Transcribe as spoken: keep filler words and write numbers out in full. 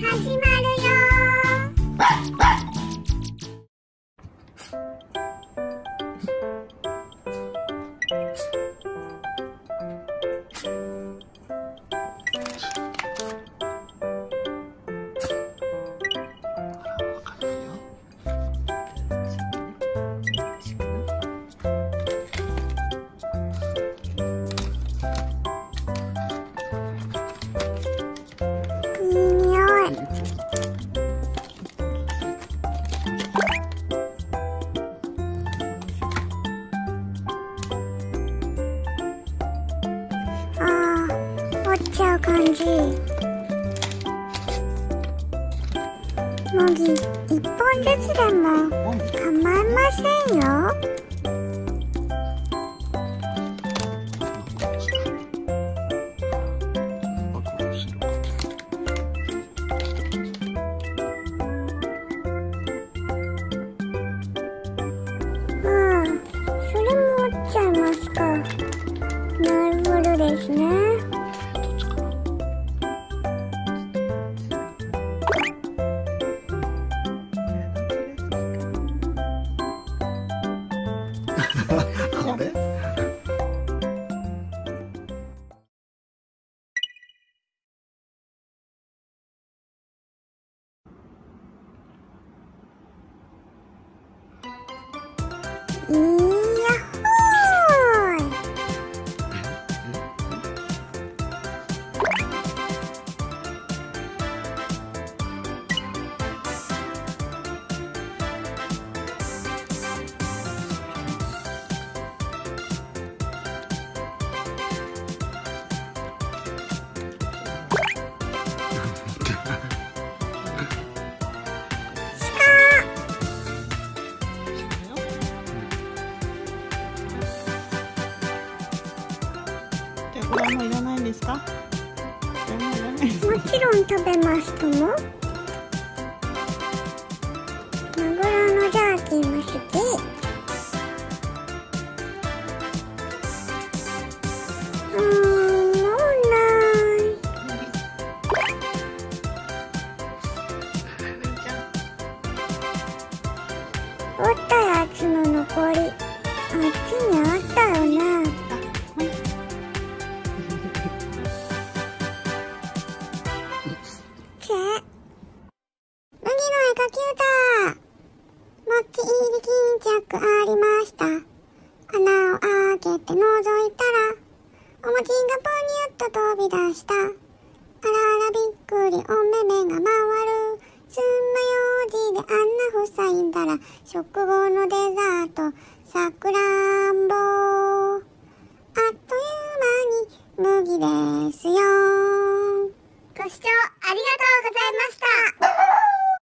始まる感じ。もぎ一本ずつでも構いませんよ。ああ、それも折っちゃいますか。なるほどですね。あれいやっほこれもいらないんですか？もちろん食べますとも。マグロのジャーキーも好き。うーん、もうない。折ったやつの残り、あっちにあったよな。食後のデザート、桜。